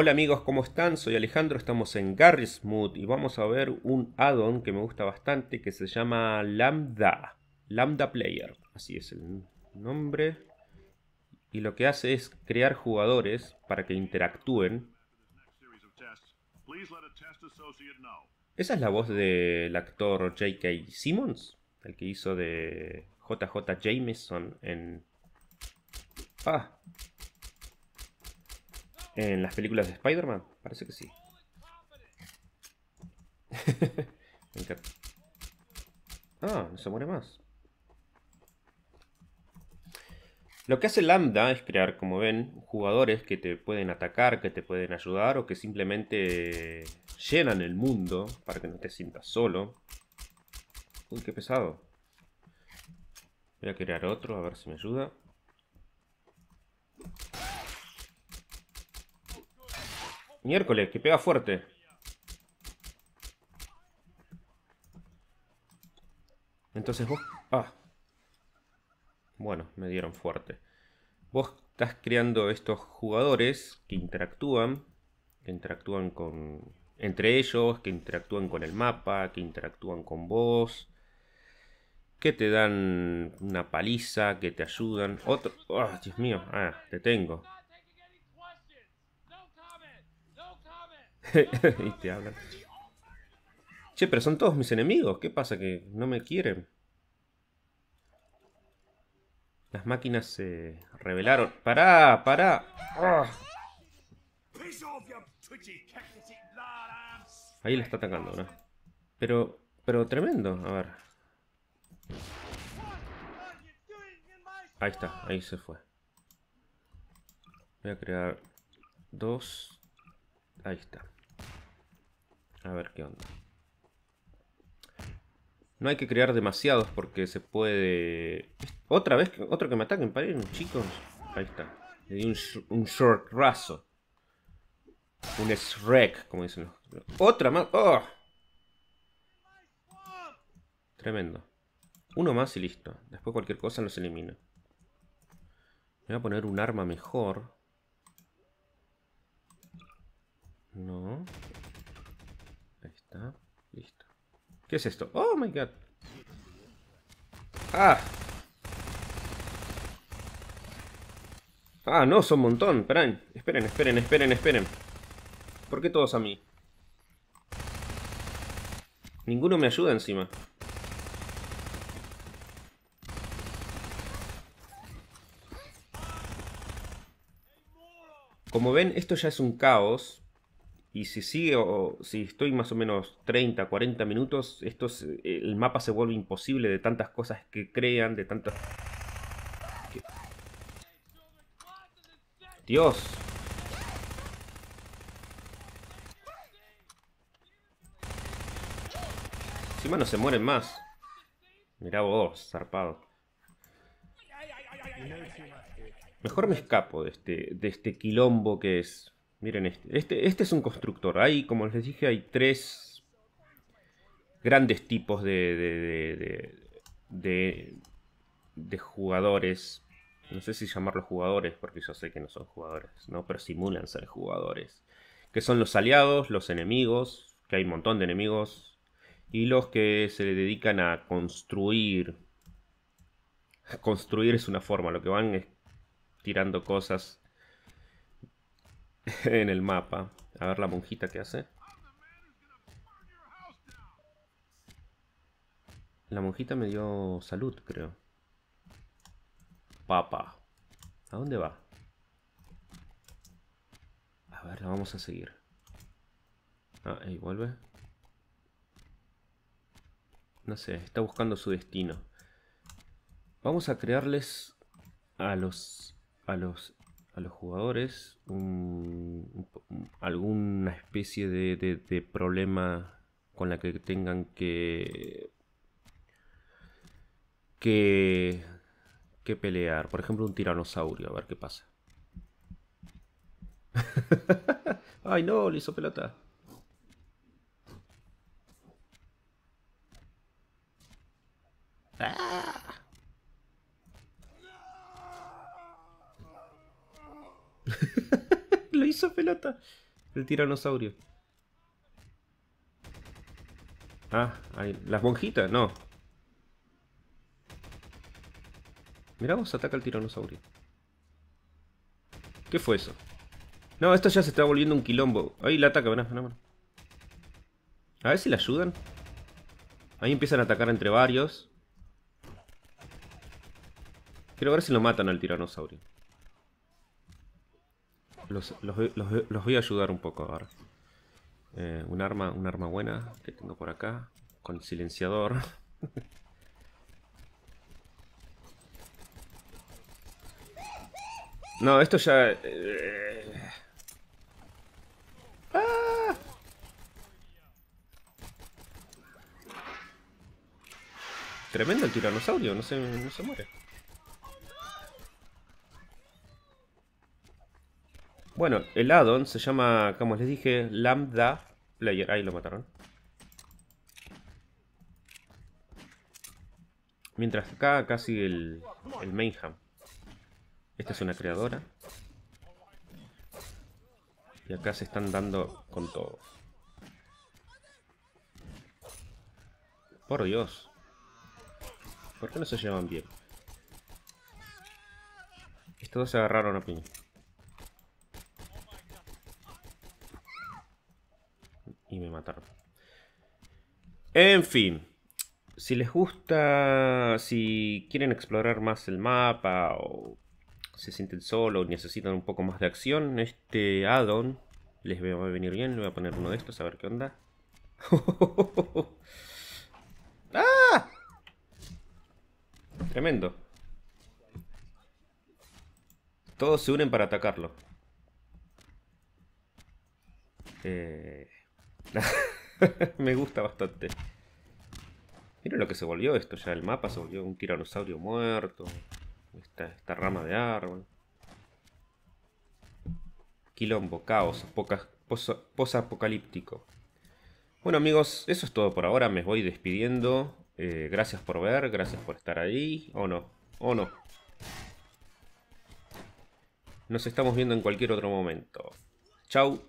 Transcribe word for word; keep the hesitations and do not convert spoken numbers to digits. Hola amigos, ¿cómo están? Soy Alejandro, estamos en Garry's Mod y vamos a ver un add-on que me gusta bastante que se llama Lambda, Lambda Player, así es el nombre. Y lo que hace es crear jugadores para que interactúen. Esa es la voz del actor J K. Simmons, el que hizo de J J. Jameson en... Ah, en las películas de Spider-Man, parece que sí. Ah, no se muere más. Lo que hace Lambda es crear, como ven, jugadores que te pueden atacar, que te pueden ayudar o que simplemente llenan el mundo para que no te sientas solo. Uy, qué pesado. Voy a crear otro, a ver si me ayuda. Miércoles, que pega fuerte. Entonces vos... Ah. Bueno, me dieron fuerte. Vos estás creando estos jugadores que interactúan, que interactúan con entre ellos, que interactúan con el mapa, que interactúan con vos, que te dan una paliza, que te ayudan. Otro, oh, Dios mío, ah, te tengo. Y te hablan. Che, pero son todos mis enemigos. ¿Qué pasa? Que no me quieren. Las máquinas se rebelaron. ¡Pará! ¡Pará! ¡Oh! Ahí le está atacando, ¿no? Pero, pero tremendo. A ver. Ahí está. Ahí se fue. Voy a crear dos. Ahí está. A ver qué onda. No hay que crear demasiados porque se puede... Otra vez, otro que me ataquen, paren, chicos. Ahí está. Le di un, sh un short raso. Un Shrek, como dicen los... Otra más. ¡Oh! Tremendo. Uno más y listo. Después cualquier cosa los elimino. Me voy a poner un arma mejor. No. Ahí está. Listo. ¿Qué es esto? ¡Oh, my God! ¡Ah! Ah, no, son un montón. Esperen, esperen, esperen, esperen, esperen. ¿Por qué todos a mí? Ninguno me ayuda encima. Como ven, esto ya es un caos. Y si sigue o si estoy más o menos treinta, cuarenta minutos, esto es, el mapa se vuelve imposible de tantas cosas que crean, de tantas... ¿Qué? Dios. Encima no se mueren más. Mirá vos, zarpado. Mejor me escapo de este, de este quilombo que es. Miren este. este. Este es un constructor. Hay, como les dije, hay tres grandes tipos de, de, de, de, de, de jugadores. No sé si llamarlos jugadores, porque yo sé que no son jugadores, ¿no? Pero simulan ser jugadores. Que son los aliados, los enemigos, que hay un montón de enemigos. Y los que se dedican a construir. Construir es una forma, lo que van es tirando cosas en el mapa. A ver la monjita que hace. La monjita me dio salud, creo. Papá. ¿A dónde va? A ver, la vamos a seguir. Ah, ahí vuelve. No sé, está buscando su destino. Vamos a crearles a los a los a los jugadores un, un, un, alguna especie de, de, de problema con la que tengan que que que pelear, por ejemplo un tiranosaurio, a ver qué pasa. Ay no, le hizo pelota. ¡Ah! Lo hizo pelota. el tiranosaurio. Ah, ahí. Las monjitas, no. Mirá, vos ataca al tiranosaurio. ¿Qué fue eso? No, esto ya se está volviendo un quilombo. Ahí la ataca, mirá, mirá. A ver si la ayudan. Ahí empiezan a atacar entre varios. Quiero ver si lo matan al tiranosaurio. Los, los, los, los voy a ayudar un poco ahora. Eh, un arma, un arma buena que tengo por acá. Con el silenciador. No, esto ya... Eh... ¡Ah! Tremendo el tiranosaurio, no se, no se muere. Bueno, el addon se llama, como les dije, Lambda Player. Ahí lo mataron. Mientras acá casi el, el Mayhem. Esta es una creadora. Y acá se están dando con todo. Por Dios. ¿Por qué no se llevan bien? Estos dos se agarraron a piña. Y me mataron. En fin. Si les gusta... Si quieren explorar más el mapa o... se sienten solos, necesitan un poco más de acción, este addon les va a venir bien. Le voy a poner uno de estos a ver qué onda. ¡Ah! Tremendo. Todos se unen para atacarlo. Eh... Me gusta bastante. Miren lo que se volvió esto ya. El mapa se volvió un tiranosaurio muerto. Esta, esta rama de árbol. Quilombo, caos, post-apocalíptico. Bueno amigos, eso es todo por ahora. Me voy despidiendo. Eh, gracias por ver, gracias por estar ahí. O no, o no. Nos estamos viendo en cualquier otro momento. Chau.